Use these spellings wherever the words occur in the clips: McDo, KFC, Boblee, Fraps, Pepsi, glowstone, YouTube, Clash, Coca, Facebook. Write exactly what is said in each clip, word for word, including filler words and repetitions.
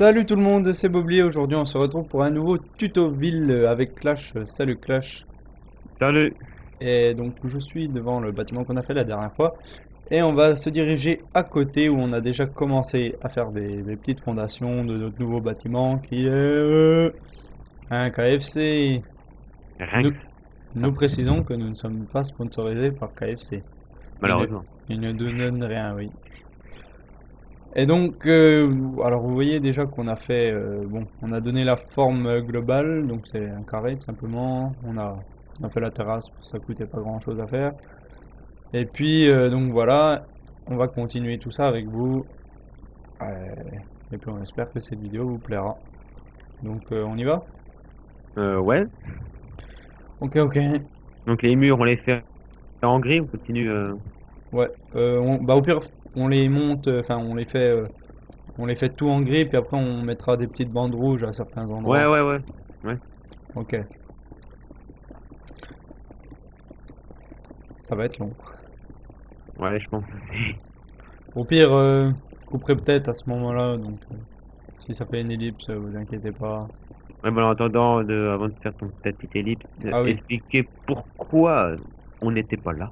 Salut tout le monde, c'est Boblee. Aujourd'hui on se retrouve pour un nouveau tuto ville avec Clash. Salut Clash. Salut. Et donc je suis devant le bâtiment qu'on a fait la dernière fois. Et on va se diriger à côté où on a déjà commencé à faire des, des petites fondations de notre nouveau bâtiment qui est euh, un K F C. Nous, nous précisons que nous ne sommes pas sponsorisés par K F C. Malheureusement. Ils ne nous donnent rien, oui. Et donc, euh, alors vous voyez déjà qu'on a fait, euh, bon, on a donné la forme globale, donc c'est un carré tout simplement. On a, on a fait la terrasse, ça coûtait pas grand chose à faire. Et puis, euh, donc voilà, on va continuer tout ça avec vous. Euh, et puis on espère que cette vidéo vous plaira. Donc euh, on y va? Euh, ouais. Ok, ok. Donc les murs, on les fait en gris, on continue euh... Ouais, euh, on, bah au pire on les monte, enfin euh, on les fait euh, on les fait tout en gris, puis après on mettra des petites bandes rouges à certains endroits. Ouais ouais ouais ouais. Ok. Ça va être long. Ouais, je pense aussi. Au pire euh, je couperai peut-être à ce moment-là, donc euh, si ça fait une ellipse, vous inquiétez pas. Ouais, bon, en attendant, de, avant de faire ton, ta petite ellipse, ah, oui. Expliquer pourquoi on n'était pas là.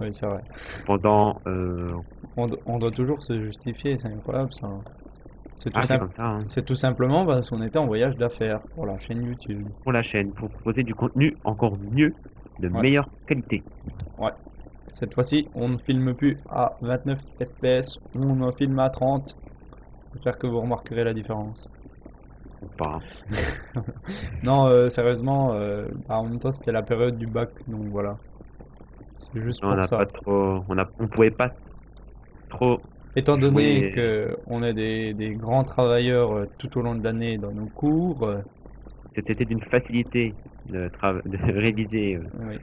Oui, c'est vrai. Pendant. Euh... On, on doit toujours se justifier, c'est incroyable ça. C'est tout, ah, simp hein. tout simplement parce qu'on était en voyage d'affaires pour la chaîne YouTube. Pour la chaîne, pour proposer du contenu encore mieux, de ouais. meilleure qualité. Ouais. Cette fois-ci, on ne filme plus à vingt-neuf F P S, on en filme à trente. J'espère que vous remarquerez la différence. Pas. Non, euh, sérieusement, euh, bah, en même temps, c'était la période du bac, donc voilà. C'est juste on pour a ça. Pas trop, on a, on pouvait pas trop. Étant donné que on est des, des grands travailleurs euh, tout au long de l'année dans nos cours, euh... c'était d'une facilité de, de réviser euh, oui.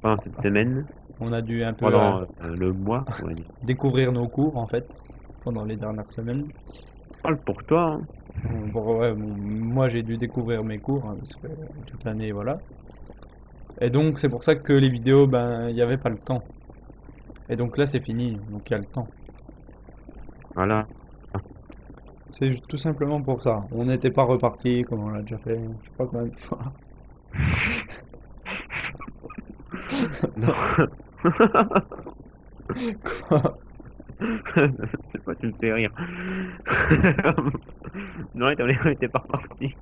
pendant cette semaine. On a dû un peu pendant euh, euh, le mois ouais. découvrir nos cours en fait pendant les dernières semaines. Je parle pour toi. Hein. Bon, ouais, bon, moi j'ai dû découvrir mes cours hein, parce que toute l'année voilà. Et donc c'est pour ça que les vidéos, ben il n'y avait pas le temps. Et donc là c'est fini, donc il y a le temps. Voilà. C'est tout simplement pour ça. On n'était pas reparti comme on l'a déjà fait, je sais pas combien de fois. Quoi? C'est pas, tu me fais rire. Non, on n'était pas reparti.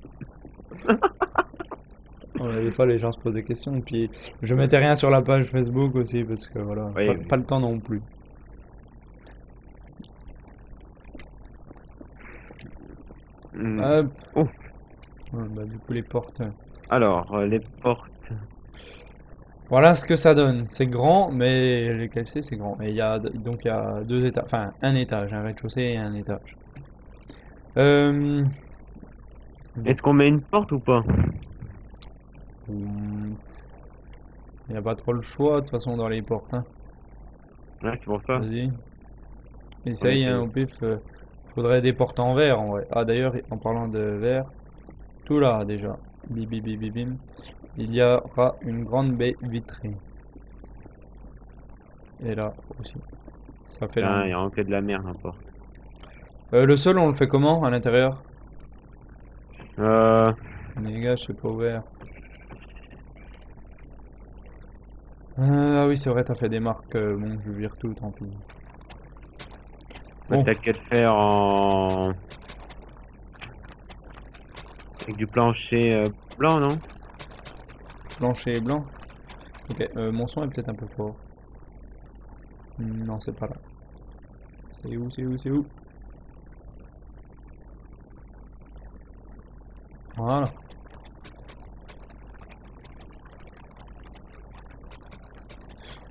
Ouais, des fois les gens se posent des questions et puis je mettais rien sur la page Facebook aussi parce que voilà, oui, pas, oui. pas le temps non plus. Mmh. Euh, oh. Ouais, bah, du coup les portes. Alors euh, les portes. Voilà ce que ça donne. C'est grand, mais les K F C c'est grand. Et il y a donc il y a deux étages, enfin un étage, un rez-de-chaussée et un étage. Euh... Est-ce qu'on met une porte ou pas? Il n'y a pas trop le choix de toute façon dans les portes. Hein. Ouais, c'est pour ça. Vas-y. Essaye, hein, au pif. Euh, faudrait des portes en verre en vrai. Ah, d'ailleurs, en parlant de verre, tout là déjà. Bim, bim, bim, bim. Il y aura une grande baie vitrée. Et là aussi. Ça fait là. Ah, il y a que de la merde, n'importe. Euh, le sol, on le fait comment à l'intérieur? Euh. Les gars, je suis pas ouvert. Euh, ah oui, c'est vrai, t'as fait des marques. Euh, bon, je vire tout, tant pis. Bon. T'as qu'à le faire en. Avec du plancher euh, blanc, non? Plancher blanc? Ok, euh, mon son est peut-être un peu fort. Non, c'est pas là. C'est où, c'est où, c'est où? Voilà.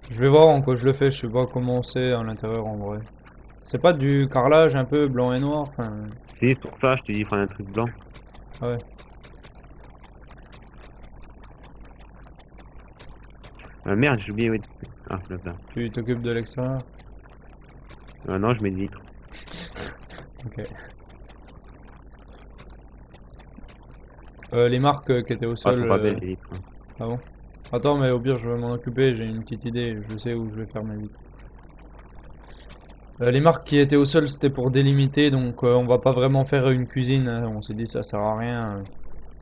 Je vais voir en quoi je le fais, je sais pas comment c'est à l'intérieur en vrai. C'est pas du carrelage un peu blanc et noir enfin... Si, c'est pour ça, je te dis, prends un truc blanc. Ah ouais. Ah merde, j'ai oublié. Ah, là, là. Tu t'occupes de l'extérieur? Ah non, je mets une vitre. Ok. Euh, les marques qui étaient au sol. Ah, c'est pas belle les vitres. Ah bon? Attends, mais au pire, je vais m'en occuper, j'ai une petite idée, je sais où je vais faire ma vitre. Euh, les marques qui étaient au sol, c'était pour délimiter, donc euh, on va pas vraiment faire une cuisine. Hein. On s'est dit ça sert à rien.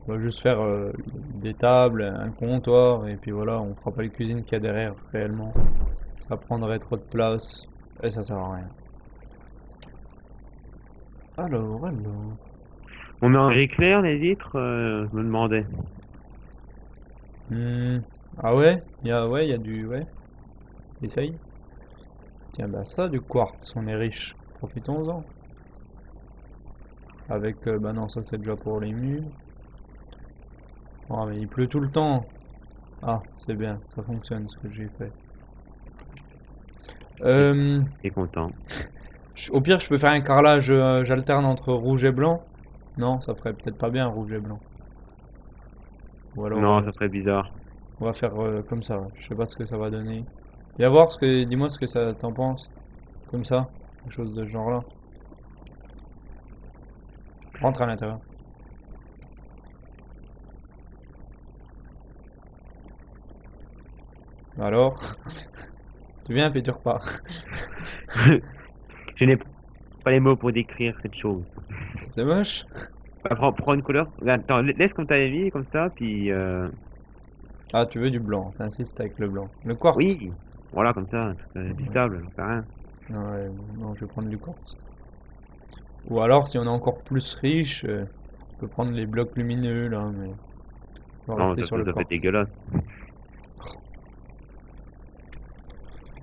On va juste faire euh, des tables, un comptoir, et puis voilà, on fera pas les cuisines qu'il y a derrière réellement. Ça prendrait trop de place, et ça sert à rien. Alors, alors... On met en gris clair les vitres, euh, je me demandais. Mmh. Ah ouais, il y a, ouais, il y a du... ouais. Essaye. Tiens, bah ça, du quartz, on est riche. Profitons-en. Avec... Euh, bah non, ça c'est déjà pour les murs. Oh, mais il pleut tout le temps. Ah, c'est bien, ça fonctionne ce que j'ai fait. Euh... T'es content. Au pire, je peux faire un carrelage, euh, j'alterne entre rouge et blanc. Non, ça ferait peut-être pas bien, rouge et blanc. Ou alors, non, euh, ça ferait bizarre. On va faire euh, comme ça, ouais. Je sais pas ce que ça va donner. Il va voir, ce que, dis-moi ce que ça t'en pense. Comme ça, quelque chose de ce genre là. Rentre à l'intérieur. Alors, tu viens puis tu repars. Je n'ai pas les mots pour décrire cette chose. C'est moche. Prends, prends une couleur. Attends, laisse comme t'avais mis, comme ça, puis... Euh... Ah, tu veux du blanc, t'insistes avec le blanc. Le quartz. Oui, voilà, comme ça, euh, du sable, j'en sais rien. Ouais, non, je vais prendre du quartz. Ou alors, si on est encore plus riche, euh, on peut prendre les blocs lumineux, là, mais... On va non, rester ça, sur ça, le ça quartz. Fait dégueulasse.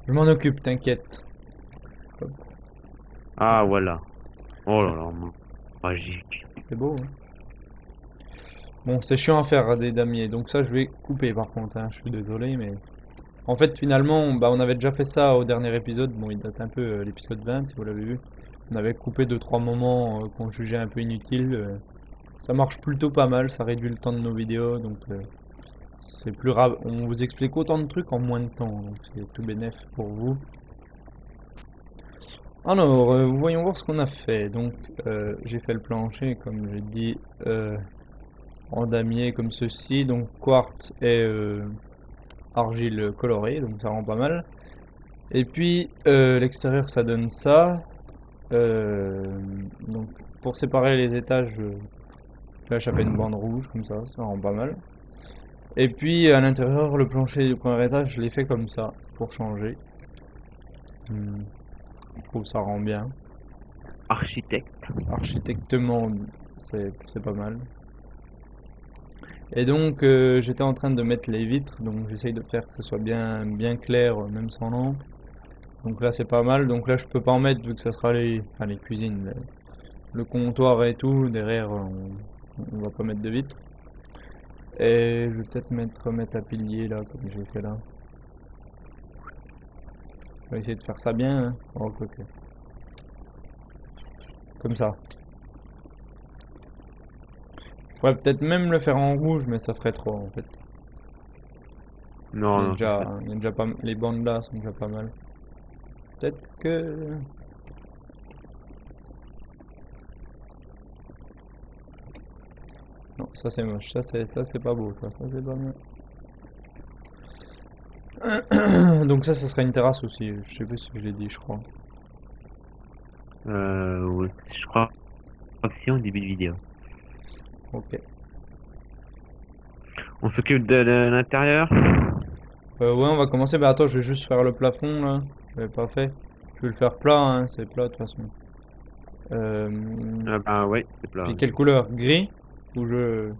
Je m'en occupe, t'inquiète. Ah voilà. Oh là là, magique. C'est beau. Hein. Bon, c'est chiant à faire des damiers, donc ça je vais couper par contre. Hein. Je suis désolé, mais en fait finalement, bah on avait déjà fait ça au dernier épisode. Bon, il date un peu euh, l'épisode vingt si vous l'avez vu. On avait coupé deux trois moments euh, qu'on jugeait un peu inutiles. Euh. Ça marche plutôt pas mal, ça réduit le temps de nos vidéos, donc. Euh... C'est plus grave, on vous explique autant de trucs en moins de temps, donc c'est tout bénef pour vous. Alors, euh, voyons voir ce qu'on a fait. Donc, euh, j'ai fait le plancher, comme j'ai dit, euh, en damier, comme ceci. Donc, quartz et euh, argile colorée, donc ça rend pas mal. Et puis, euh, l'extérieur, ça donne ça. Euh, donc, pour séparer les étages, euh, là, j'ai fait une bande rouge, comme ça, ça rend pas mal. Et puis à l'intérieur, le plancher du premier étage, je l'ai fait comme ça, pour changer. Hmm. Je trouve que ça rend bien. Architecte. Architectement, c'est pas mal. Et donc, euh, j'étais en train de mettre les vitres, donc j'essaye de faire que ce soit bien, bien clair, même sans lampe. Donc là, c'est pas mal. Donc là, je peux pas en mettre, vu que ça sera les, enfin, les cuisines, le comptoir et tout. Derrière, on, on va pas mettre de vitres. Et je vais peut-être mettre mettre un pilier là, comme j'ai fait là. On va essayer de faire ça bien, hein. Oh, ok. Comme ça. Je pourrais peut-être même le faire en rouge, mais ça ferait trop en fait. Non, il y a non, déjà, il y a déjà pas les bandes là sont déjà pas mal. Peut-être que... Non, ça c'est moche, ça c'est ça c'est pas beau, ça, ça c'est pas mieux. Donc ça, ça serait une terrasse aussi, je sais plus si je l'ai dit, je crois. Euh, ouais, je crois aussi au début de vidéo. Ok. On s'occupe de l'intérieur. Euh, ouais, on va commencer. Bah attends, je vais juste faire le plafond là, je l'avais pas fait. Je vais le faire plat, hein, c'est plat de toute façon. Euh... Ah bah ouais, c'est plat. Et quelle couleur? Gris? Où je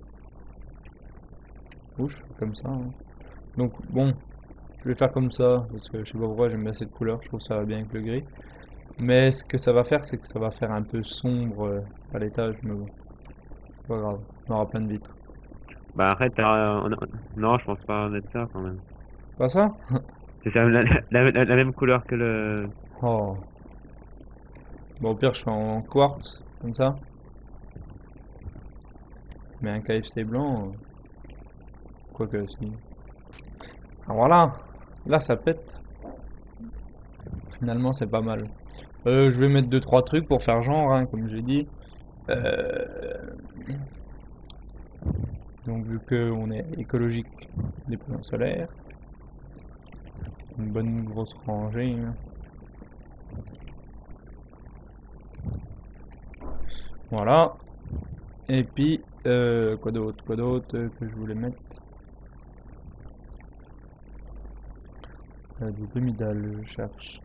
bouge comme ça, hein. Donc bon, je vais faire comme ça parce que je sais pas pourquoi j'aime bien cette couleur, je trouve ça va bien avec le gris, mais ce que ça va faire, c'est que ça va faire un peu sombre à l'étage, mais bon, pas grave, on aura plein de vitres. Bah arrête, euh, non je pense pas mettre ça quand même. Pas ça? C'est la, la, la, la même couleur que le... Oh. Bon, au pire je fais en quartz comme ça. Mais un K F C blanc, quoi que si. Ah voilà, là ça pète. Finalement c'est pas mal. Euh, je vais mettre deux trois trucs pour faire genre, hein, comme j'ai dit. Euh... Donc vu que on est écologique, des panneaux solaires, une bonne grosse rangée. Hein. Voilà. Et puis, euh, quoi d'autre, quoi d'autre que je voulais mettre? Des demi-dalles, je cherche.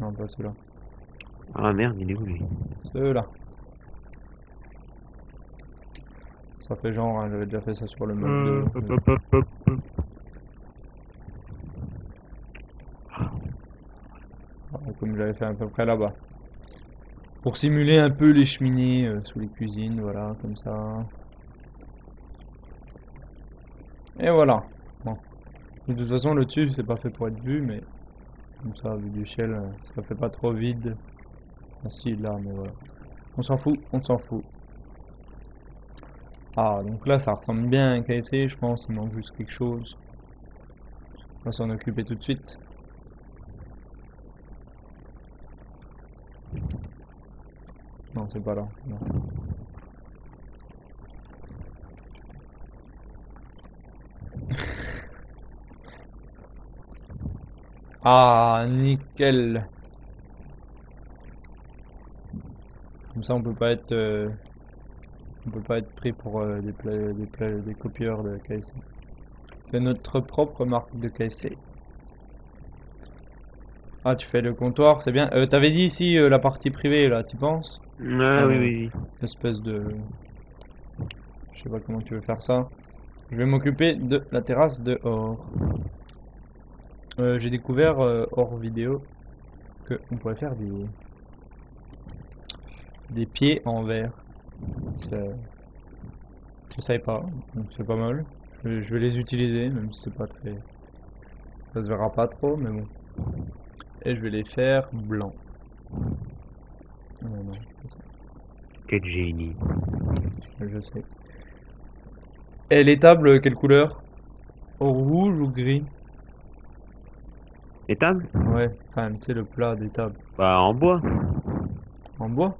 Non, pas ceux-là. Ah merde, il est où lui? Ceux-là. Ça fait genre, hein, j'avais déjà fait ça sur le mode de... Euh, euh, comme j'avais fait à peu près là-bas. Pour simuler un peu les cheminées euh, sous les cuisines, voilà, comme ça. Et voilà. Bon. De toute façon, le tube, c'est pas fait pour être vu, mais comme ça, vu du ciel, ça fait pas trop vide. Ah, si, là, mais voilà. On s'en fout, on s'en fout. Ah, donc là, ça ressemble bien à un K F C, je pense. Il manque juste quelque chose. On va s'en occuper tout de suite. Non, c'est pas là. Non. Ah, nickel. Comme ça, on peut pas être, euh, on peut pas être pris pour euh, des, pla des, pla des copieurs de K F C. C'est notre propre marque de K F C. Ah, tu fais le comptoir, c'est bien. Euh, T'avais dit ici euh, la partie privée, là, tu penses? Ah, ah oui, oui, oui. Espèce de... Je sais pas comment tu veux faire ça. Je vais m'occuper de la terrasse dehors. Euh, J'ai découvert, euh, hors vidéo, que on pourrait faire des... des pieds en verre. Ça... Je savais pas, donc c'est pas mal. Je vais, je vais les utiliser, même si c'est pas très... Ça se verra pas trop, mais bon. Et je vais les faire blancs. Non, non, quel génie. Je sais. Et les tables, quelle couleur? Au rouge ou gris? Les tables? Ouais, enfin, tu sais, le plat des tables. Bah, en bois. En bois?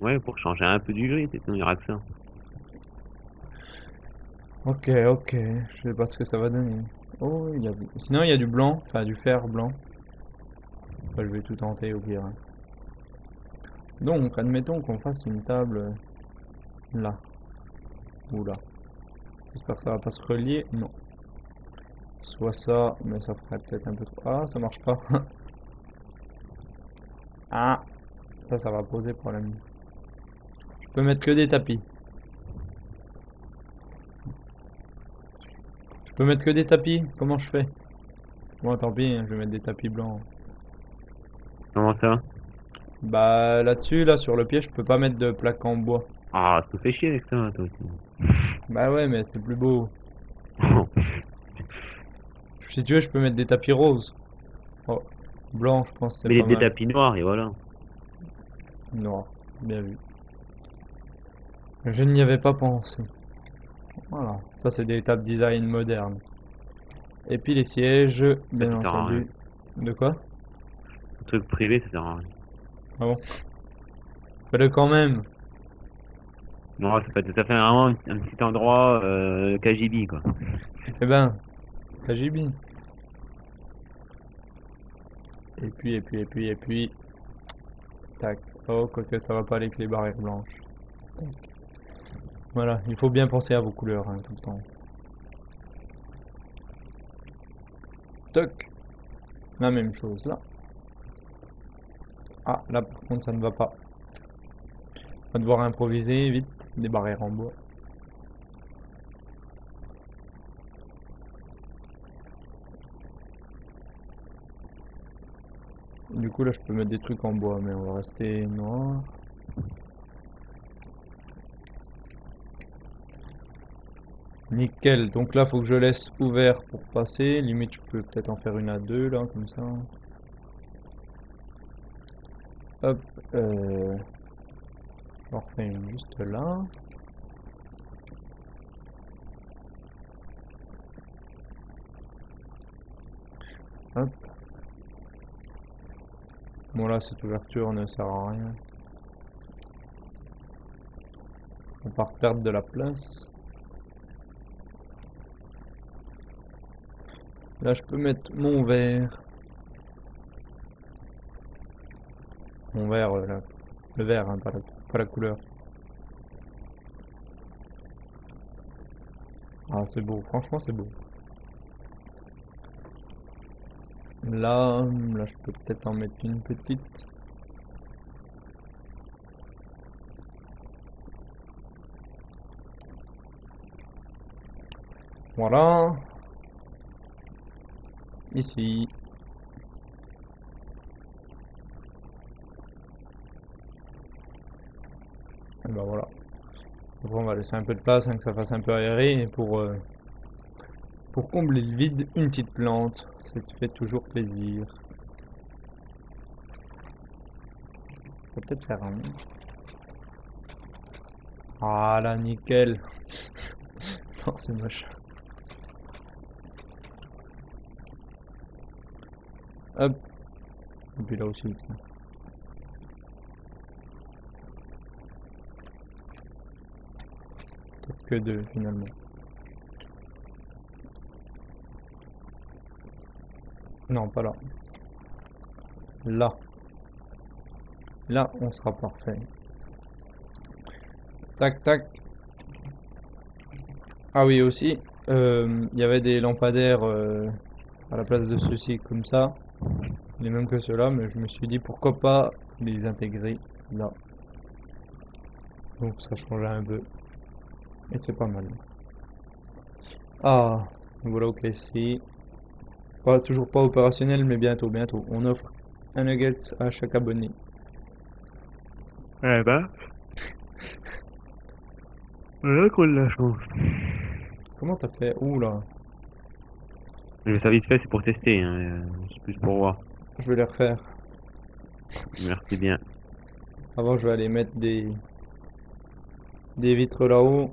Ouais, pour changer un peu du gris, c'est son accent. Ok, ok, je sais pas ce que ça va donner. Oh, il y a... Sinon, il y a du blanc, enfin, du fer blanc. Enfin, je vais tout tenter au pire. Hein. Donc, admettons qu'on fasse une table là ou là. J'espère que ça va pas se relier. Non. Soit ça, mais ça ferait peut-être un peu trop. Ah, ça marche pas. Ah, ça, ça va poser problème. Je peux mettre que des tapis. Je peux mettre que des tapis. Comment je fais? Bon, tant pis, je vais mettre des tapis blancs. Comment ça? Bah là-dessus, là sur le pied, je peux pas mettre de plaque en bois. Ah, ça te fait chier avec ça, toi aussi. Bah ouais, mais c'est plus beau. Si tu veux, je peux mettre des tapis roses. Oh, blanc, je pense. Mais pas des mal. Tapis noirs, et voilà. Noir, bien vu. Je n'y avais pas pensé. Voilà, ça c'est des tables design modernes. Et puis les sièges, bien ça, ça entendu. De quoi? Un truc privé, ça sert à rien. Ah bon? Fais-le quand même. Non, ça fait, ça fait vraiment un, un petit endroit euh, K G B quoi. Eh ben, K G B. Et puis, et puis, et puis, et puis. Tac. Oh, quoique ça va pas aller avec les barrières blanches. Tac. Voilà, il faut bien penser à vos couleurs hein, tout le temps. Toc. La même chose là. Ah, là par contre ça ne va pas. On va devoir improviser vite des barrières en bois. Du coup là je peux mettre des trucs en bois mais on va rester noir. Nickel, donc là faut que je laisse ouvert pour passer. Limite je peux peut-être en faire une à deux là comme ça. Hop, euh, on refait une juste là. Hop. Bon là, cette ouverture ne sert à rien. On part perdre de la place. Là, je peux mettre mon verre. Mon verre là, Le vert, hein, pas, la, pas la couleur. Ah, c'est beau, franchement c'est beau. Là, là je peux peut-être en mettre une petite. Voilà. Ici. Et ben voilà. Bon, on va laisser un peu de place, hein, que ça fasse un peu aéré. Et pour, euh, pour combler le vide, une petite plante. Ça fait toujours plaisir. Faut peut-être faire un... Ah là, nickel. Non, c'est moche. Hop. Et puis là aussi. Peut-être que deux finalement. Non, pas là. Là. Là, on sera parfait. Tac, tac. Ah oui, aussi, il euh, y avait des lampadaires euh, à la place de ceux-ci comme ça. Les mêmes que ceux-là, mais je me suis dit pourquoi pas les intégrer là. Donc ça change un peu. Et c'est pas mal. Ah, voilà au K F C. Pas, toujours pas opérationnel, mais bientôt, bientôt. On offre un nugget à chaque abonné. Eh ben. Voilà qu'on a la chance. Comment t'as fait? Ouh là. Je ça vite fait, c'est pour tester, hein. C'est plus pour voir. Je vais les refaire. Merci bien. Avant, je vais aller mettre des des vitres là-haut.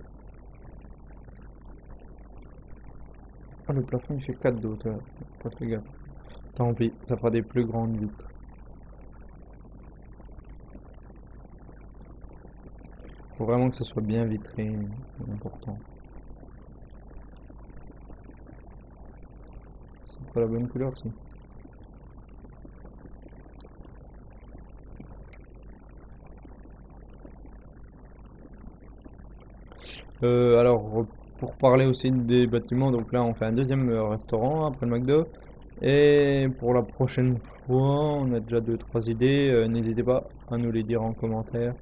Ah, le plafond il fait quatre d'eau, toi. Pas fait gaffe. Tant pis, ça fera des plus grandes vitres. Faut vraiment que ce soit bien vitré, c'est important. C'est pas la bonne couleur, ça. Euh, alors, pour parler aussi des bâtiments, donc là on fait un deuxième restaurant après le McDo. Et pour la prochaine fois, on a déjà deux trois idées, euh, n'hésitez pas à nous les dire en commentaire.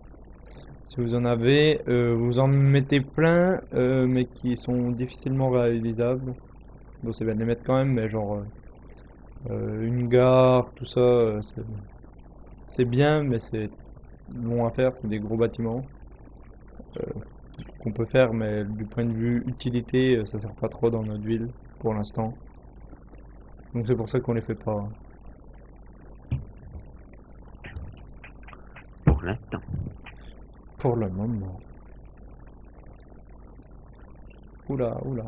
Si vous en avez, euh, vous en mettez plein, euh, mais qui sont difficilement réalisables. Bon, c'est bien de les mettre quand même, mais genre euh, une gare, tout ça, euh, c'est bien, mais c'est long à faire, c'est des gros bâtiments. Euh, qu'on peut faire, mais du point de vue utilité, ça sert pas trop dans notre ville pour l'instant, donc c'est pour ça qu'on les fait pas pour l'instant, pour le moment. Oula, oula,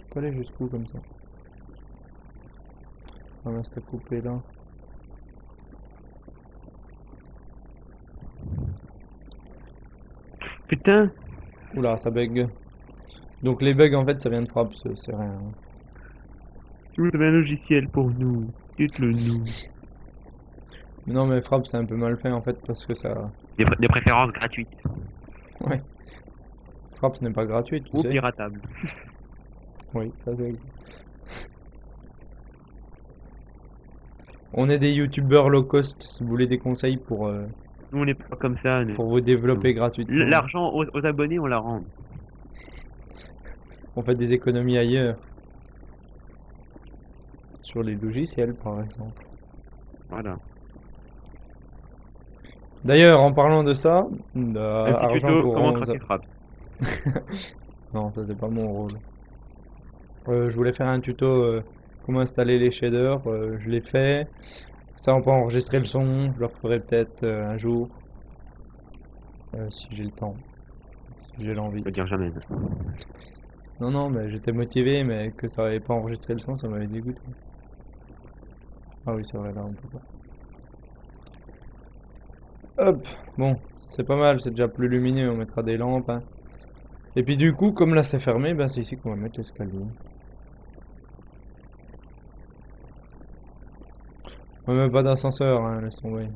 je peux aller jusqu'où comme ça? On va se couper là. Putain. Oula, ça bug. Donc les bugs en fait ça vient de Fraps, c'est rien. Hein. Si vous avez un logiciel pour nous, dites-le nous. Non mais Fraps c'est un peu mal fait en fait parce que ça... Des, pr des préférences gratuites. Ouais. Fraps n'est pas gratuite. Ou sais. Piratable. Oui, ça c'est... On est des youtubeurs low cost, si vous voulez des conseils pour... Euh... Nous on n'est pas comme ça. Nous. Pour vous développer gratuitement. L'argent aux, aux abonnés on la rend. On fait des économies ailleurs. Sur les logiciels par exemple. Voilà. D'ailleurs en parlant de ça. De Un petit tuto comment craquer Fraps. Non ça c'est pas mon rôle. Euh, je voulais faire un tuto euh, comment installer les shaders. Euh, je l'ai fait. Ça, on peut enregistrer le son, je le referai peut-être euh, un jour. Euh, si j'ai le temps. Si j'ai l'envie. Je peux dire jamais. Non, non, mais j'étais motivé, mais que ça n'avait pas enregistré le son, ça m'avait dégoûté. Ah oui, c'est vrai, là, on peut pas. Hop, bon, c'est pas mal, c'est déjà plus lumineux, on mettra des lampes. Hein. Et puis du coup, comme là c'est fermé, ben, c'est ici qu'on va mettre l'escalier. Même pas d'ascenseur, hein, laisse tomber.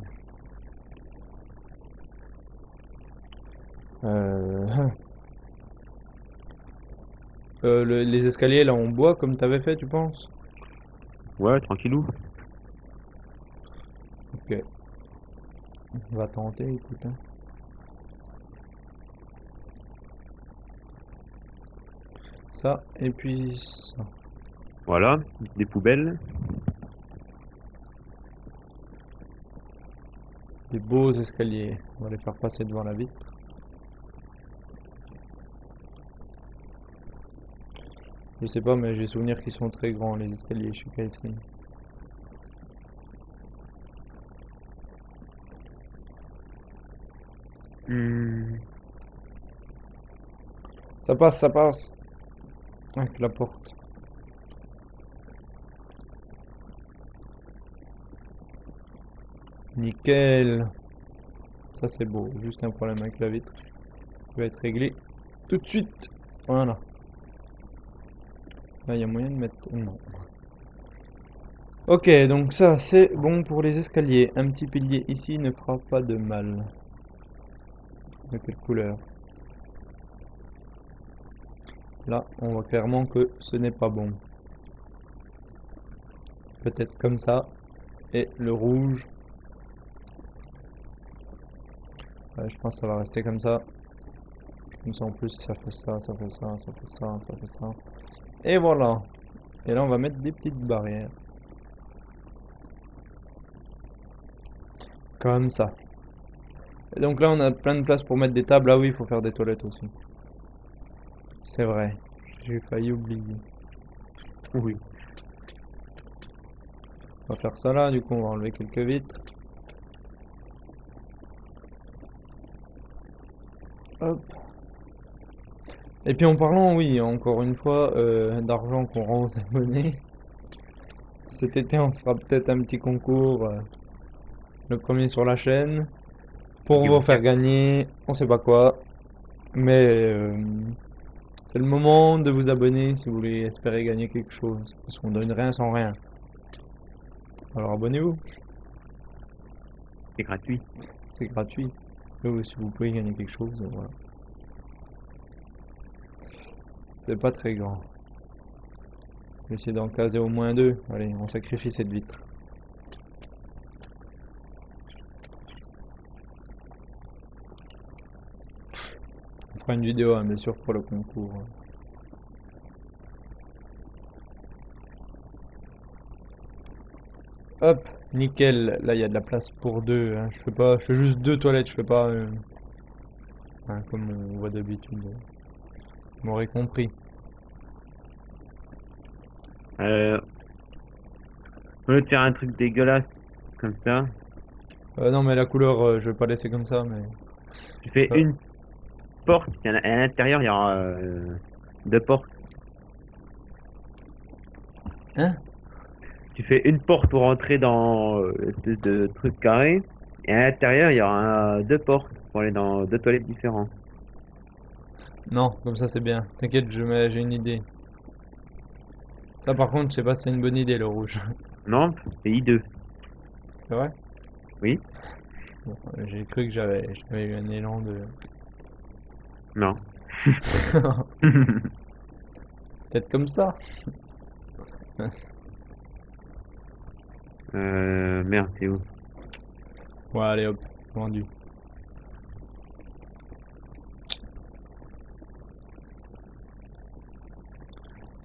Euh... Euh, le- les escaliers là on boit comme t'avais fait tu penses? Ouais, tranquillou. Ok. On va tenter, écoute. Hein. Ça, et puis ça. Voilà, des poubelles. Des beaux escaliers. On va les faire passer devant la vitre. Je sais pas, mais j'ai souvenir qu'ils sont très grands, les escaliers chez K F C. Hmm. Ça passe, ça passe. Avec la porte. Nickel. Ça c'est beau. Juste un problème avec la vitre. Il va être réglé tout de suite. Voilà. Là il y a moyen de mettre... Non. Ok, donc ça c'est bon pour les escaliers. Un petit pilier ici ne fera pas de mal. De quelle couleur? Là, on voit clairement que ce n'est pas bon. Peut-être comme ça. Et le rouge. Ouais, je pense que ça va rester comme ça. Comme ça en plus, ça fait ça, ça fait ça, ça fait ça, ça fait ça. Et voilà. Et là, on va mettre des petites barrières. Comme ça. Et donc là, on a plein de place pour mettre des tables. Ah oui, il faut faire des toilettes aussi. C'est vrai, j'ai failli oublier. Oui. On va faire ça là, du coup on va enlever quelques vitres. Hop. Et puis en parlant, oui, encore une fois, euh, d'argent qu'on rend aux abonnés. Cet été on fera peut-être un petit concours, euh, le premier sur la chaîne, pour vous faire gagner, on sait pas quoi, mais... Euh, c'est le moment de vous abonner si vous voulez espérer gagner quelque chose. Parce qu'on donne rien sans rien. Alors abonnez-vous. C'est gratuit. C'est gratuit. Et si vous pouvez gagner quelque chose, voilà. C'est pas très grand. Je vais essayer d'en caser au moins deux. Allez, on sacrifie cette vitre. Une vidéo, hein, bien sûr, pour le concours. Hop, nickel. Là, il y a de la place pour deux. Hein. Je fais pas, je fais juste deux toilettes. Je fais pas euh, hein, comme on voit d'habitude. Vous m'aurez compris. Euh, on peut faire un truc dégueulasse comme ça. Euh, non, mais la couleur, euh, je vais pas laisser comme ça. Mais tu fais ah. une. Porte, à l'intérieur il y aura euh, deux portes. Hein? Tu fais une porte pour entrer dans euh, l'espèce de truc carré, et à l'intérieur il y aura euh, deux portes pour aller dans deux toilettes différentes. Non, comme ça c'est bien. T'inquiète, j'ai une idée. Ça par contre, je sais pas si c'est une bonne idée le rouge. Non, c'est hideux. C'est vrai? Oui. Bon, j'ai cru que j'avais eu un élan de. Non. Peut-être comme ça. euh, merde, c'est où? Ouais, allez hop, vendu.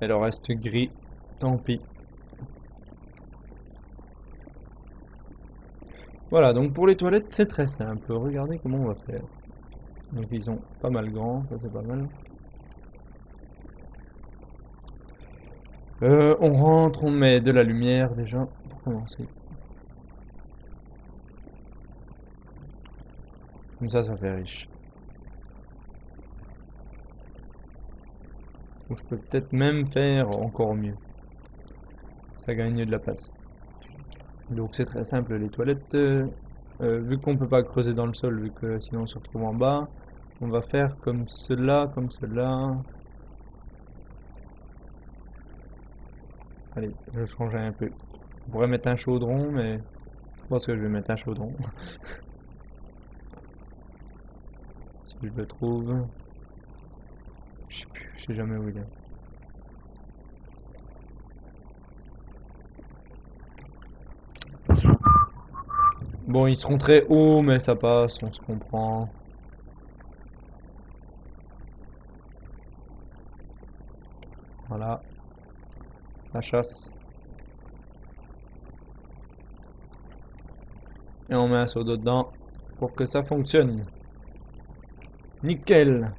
Et le reste gris, tant pis. Voilà, donc pour les toilettes, c'est très simple. Regardez comment on va faire. Donc ils sont pas mal grands, ça c'est pas mal. Euh, on rentre, on met de la lumière déjà pour commencer. Comme ça, ça fait riche. Ou je peux peut-être même faire encore mieux. Ça gagne de la place. Donc c'est très simple, les toilettes... Euh Euh, vu qu'on peut pas creuser dans le sol, vu que sinon on se retrouve en bas, on va faire comme cela, comme cela. Allez, je changerai un peu. On pourrait mettre un chaudron, mais je pense que je vais mettre un chaudron. que je le trouve. Je sais plus, je sais jamais où il est. Bon, ils seront très hauts, mais ça passe, on se comprend. Voilà. La chasse. Et on met un seau d'eau dedans pour que ça fonctionne. Nickel.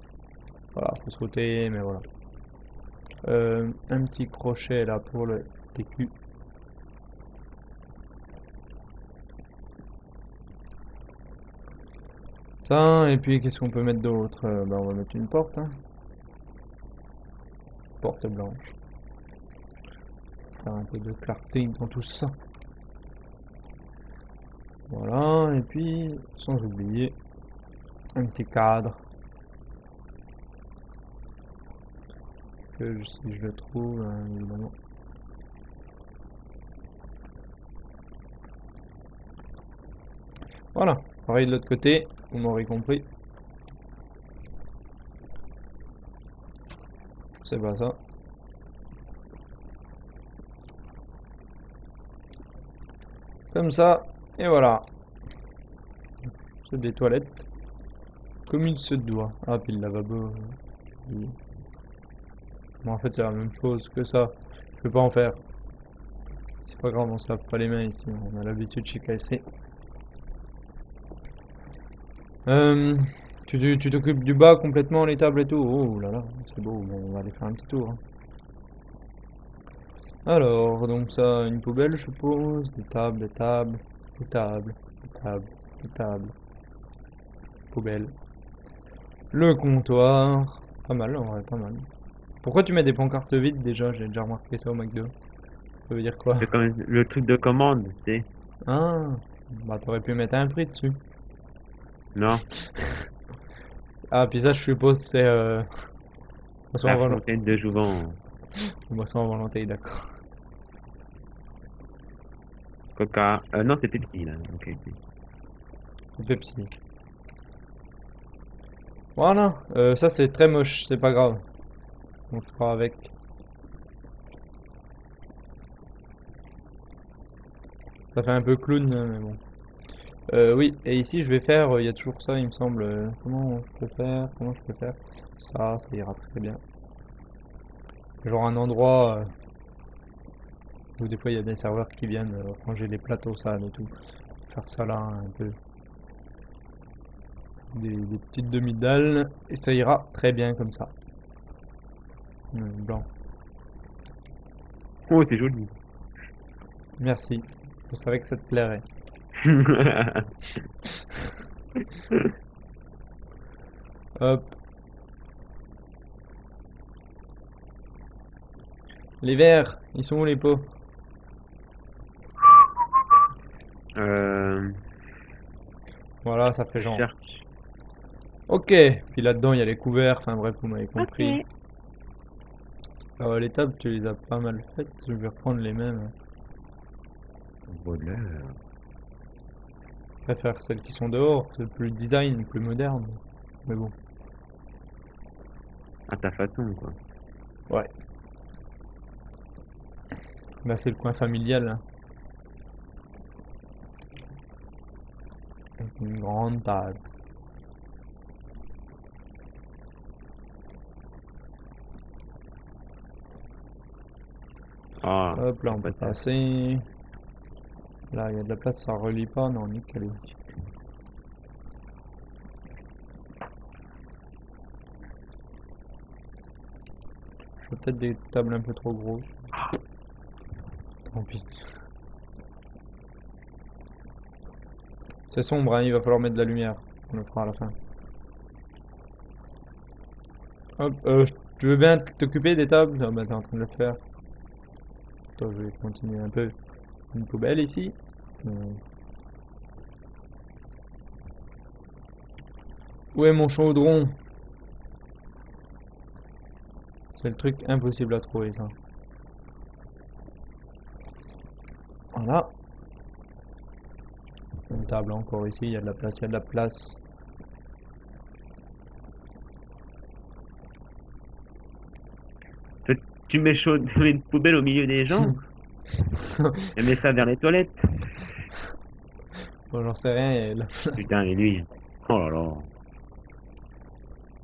Voilà, faut sauter, mais voilà. Euh, un petit crochet là pour le P Q. Ça, et puis qu'est-ce qu'on peut mettre d'autre? euh, ben, on va mettre une porte. Hein. Porte blanche. Faire un peu de clarté dans tout ça. Voilà, et puis sans oublier un petit cadre. Que si je le trouve, euh, évidemment. Voilà, pareil de l'autre côté. Vous m'aurez compris. C'est pas ça. Comme ça. Et voilà. C'est des toilettes. Comme il se doit. Ah, puis le lavabo. Oui. Bon, en fait, c'est la même chose que ça. Je peux pas en faire. C'est pas grave, on se lave pas les mains ici. On a l'habitude chez K F C. Euh, tu t'occupes du bas complètement, les tables et tout. Oh là là, c'est beau. Bon, on va aller faire un petit tour. Hein. Alors, donc ça, une poubelle, je suppose. Des tables, des tables, des tables, des tables, des tables. Poubelle. Le comptoir. Pas mal, en vrai, pas mal. Pourquoi tu mets des pancartes vides déjà? J'ai déjà remarqué ça au McDo. Ça veut dire quoi? Le truc de commande, tu sais. Ah, bah t'aurais pu mettre un prix dessus. Non. Ah, puis ça, je suppose, c'est euh... la fontaine de jouvence. Boisson en volonté, d'accord. Coca. Euh, non, c'est Pepsi, là. Okay, c'est Pepsi. Voilà. Euh, ça, c'est très moche. C'est pas grave. On fera avec. Ça fait un peu clown, mais bon. Euh, oui, et ici je vais faire, il euh, y a toujours ça il me semble, euh, comment je peux faire, comment je peux faire, ça, ça ira très bien. Genre un endroit euh, où des fois il y a des serveurs qui viennent euh, ranger les plateaux sales et tout, faire ça là, un peu, des, des petites demi-dalles, et ça ira très bien comme ça. Hum, blanc. Oh, c'est joli. Merci, je savais que ça te plairait. Hop. Les verres, ils sont où les pots? Euh... Voilà, ça fait genre. Cherche. Ok, puis là-dedans il y a les couverts, enfin bref, vous m'avez compris. Okay. Alors les tables, tu les as pas mal faites, je vais reprendre les mêmes. Voilà. Je préfère celles qui sont dehors, c'est plus design, plus moderne, mais bon. À ta façon, quoi. Ouais. Là, c'est le coin familial. Hein. Avec une grande table. Ah. Hop, là, on peut passer. Là, il y a de la place, ça relie pas, non, nickel. J'ai peut-être des tables un peu trop grosses. Tant pis. C'est sombre, hein, il va falloir mettre de la lumière. On le fera à la fin. Hop, euh, tu veux bien t'occuper des tables? Ah bah t'es en train de le faire. Attends, je vais continuer un peu. Une poubelle ici. Hmm. Où est mon chaudron? C'est le truc impossible à trouver ça. Voilà. Une table encore ici, il y a de la place, il y a de la place. Tu mets chaud, tu mets une poubelle au milieu des gens. Elle met ça vers les toilettes. Bon, j'en sais rien. Et là... Putain, et lui. Oh là là.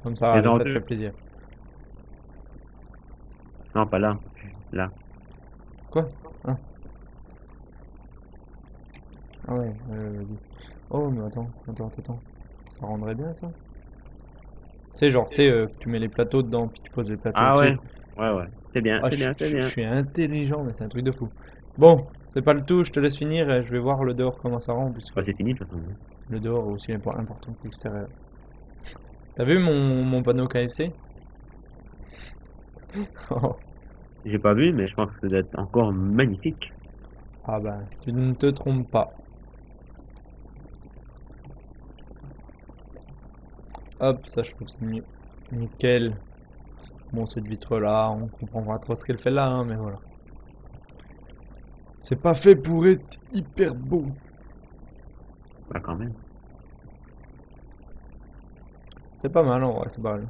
Comme ça, ça te fait plaisir. Non, pas là. Là. Quoi? Ah. Ah ouais, euh, vas-y. Oh, mais attends, attends, attends. Ça rendrait bien ça? Tu sais, genre, tu sais, euh, tu mets les plateaux dedans, puis tu poses les plateaux. Ah ouais, ouais, ouais. C'est bien, ah, c'est bien, c'est bien. Je suis intelligent, mais c'est un truc de fou. Bon, c'est pas le tout, je te laisse finir et je vais voir le dehors comment ça rend. Puisque... ouais, c'est fini de toute façon. Le dehors est aussi important que l'extérieur. T'as vu mon, mon panneau K F C? Oh. J'ai pas vu, mais je pense que ça doit être encore magnifique. Ah ben, tu ne te trompes pas. Hop, ça je trouve c'est mieux. Nickel. Bon, cette vitre là, on comprend pas trop ce qu'elle fait là, hein, mais voilà. C'est pas fait pour être hyper beau. Bah quand même. C'est pas mal, en vrai, c'est pas mal.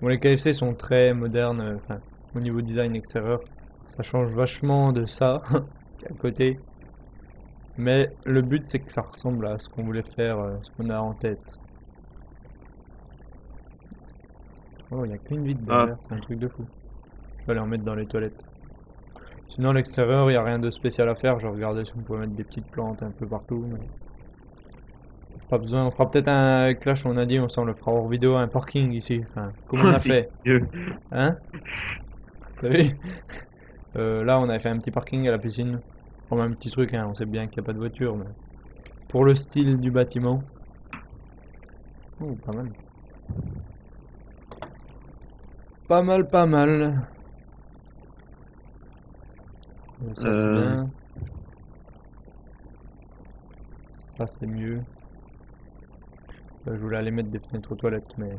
Bon, les K F C sont très modernes, enfin, au niveau design extérieur. Ça change vachement de ça, à côté. Mais le but c'est que ça ressemble à ce qu'on voulait faire, ce qu'on a en tête. Oh, il n'y a qu'une vitre derrière, ah. C'est un truc de fou. Je vais aller en mettre dans les toilettes. Sinon, à l'extérieur, il n'y a rien de spécial à faire. Je regardais si on pouvait mettre des petites plantes un peu partout. Mais... pas besoin. On fera peut-être un clash, on a dit, on s'en le fera hors vidéo, un parking ici. Enfin, comment on a fait? Hein? T'as vu? euh, Là, on avait fait un petit parking à la piscine. On a un petit truc, hein. On sait bien qu'il n'y a pas de voiture. Mais... pour le style du bâtiment. Oh, pas mal. Pas mal, pas mal. Ça, c'est euh... bien. Ça, c'est mieux. Là, je voulais aller mettre des fenêtres aux toilettes, mais...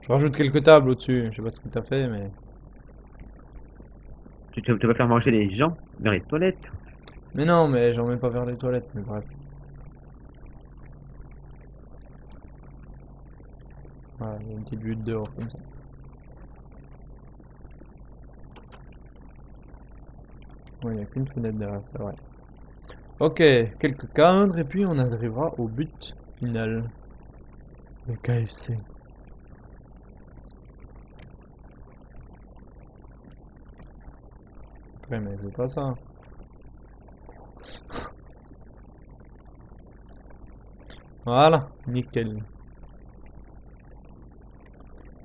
je rajoute quelques tables au-dessus. Je sais pas ce que t'as fait, mais... Tu, tu, tu vas faire manger les gens vers les toilettes? Mais non, mais j'en mets pas vers les toilettes, mais bref. Voilà, il y a une petite vue de dehors, comme ça. Ouais, il n'y a qu'une fenêtre derrière, c'est vrai. Ok, quelques cadres et puis on arrivera au but final. Le K F C. Ouais, mais je veux pas ça. Voilà, nickel.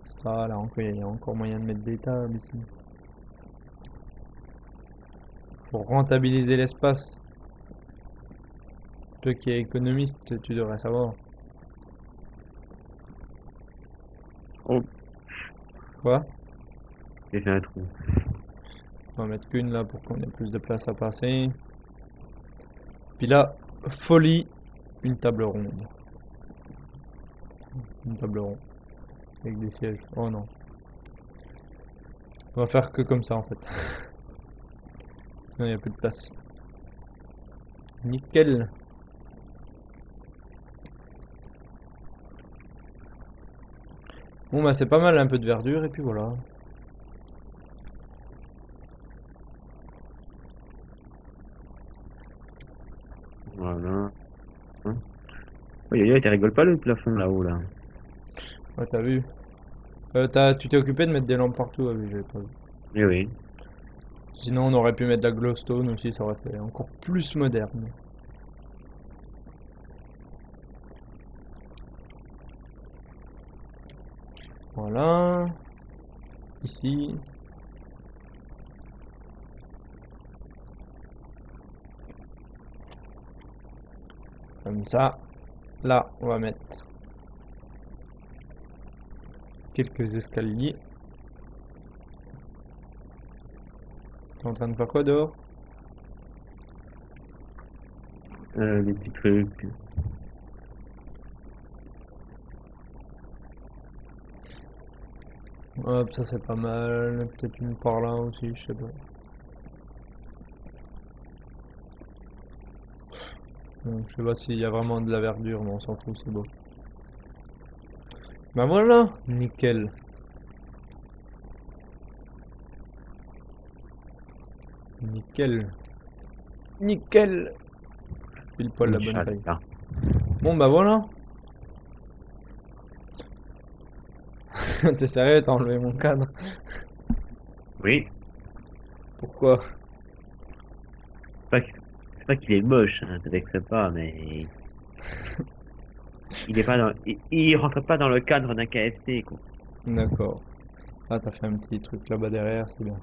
Ça, là, il y a encore moyen de mettre des tables ici. Pour rentabiliser l'espace. Toi qui es économiste, tu devrais savoir. Oh. Quoi? J'ai fait un trou. On va mettre qu'une là pour qu'on ait plus de place à passer. Puis là, folie, une table ronde. Une table ronde. Avec des sièges. Oh non. On va faire que comme ça en fait. Non, il n'y a plus de place. Nickel. Bon bah c'est pas mal, un peu de verdure et puis voilà. Voilà. Hein? Oh, yo, yo, ça rigole pas le plafond là-haut là. Ouais, t'as vu. Euh, t'as, tu t'es occupé de mettre des lampes partout, oui, j'avais pas vu. Oui, oui. Sinon on aurait pu mettre de la glowstone aussi, ça aurait fait encore plus moderne. Voilà. Ici. Comme ça. Là, on va mettre quelques escaliers. En train de faire quoi dehors? Euh, des petits trucs. Hop, ça c'est pas mal. Peut-être une par là aussi, je sais pas. Donc, je sais pas s'il y a vraiment de la verdure, mais on s'en fout, c'est beau. Bah voilà, nickel. Nickel. Nickel. Pile poil la bonne taille. Bon bah voilà. T'es sérieux, t'as enlevé mon cadre? Oui. Pourquoi? C'est pas qu'il est moche, hein, je t'accepte pas, mais... il est pas dans... il, il rentre pas dans le cadre d'un K F C, quoi. D'accord. Ah, t'as fait un petit truc là-bas derrière, c'est bien.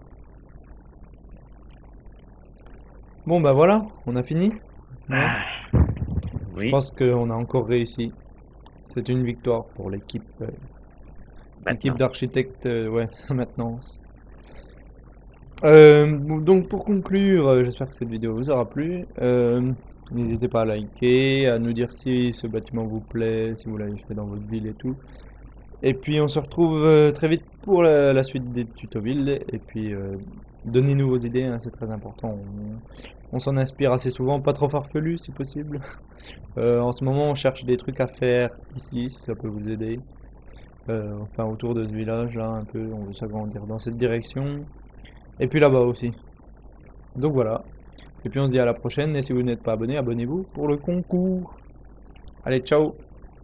Bon bah voilà, on a fini. Ah, oui. Je pense qu'on a encore réussi. C'est une victoire pour l'équipe... Euh... L'équipe d'architectes, euh, ouais, maintenance. Euh, donc pour conclure, euh, j'espère que cette vidéo vous aura plu. Euh, N'hésitez pas à liker, à nous dire si ce bâtiment vous plaît, si vous l'avez fait dans votre ville et tout. Et puis on se retrouve euh, très vite pour la, la suite des tutos-villes. Et puis euh, donnez-nous vos idées, hein, c'est très important. On, on s'en inspire assez souvent, pas trop farfelu si possible. Euh, en ce moment on cherche des trucs à faire ici, si ça peut vous aider. Euh, enfin autour de ce village là un peu, on veut s'agrandir dans cette direction et puis là-bas aussi, donc voilà, et puis on se dit à la prochaine, et si vous n'êtes pas abonné, abonnez-vous pour le concours. Allez, ciao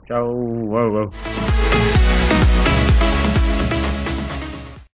ciao, wow, wow.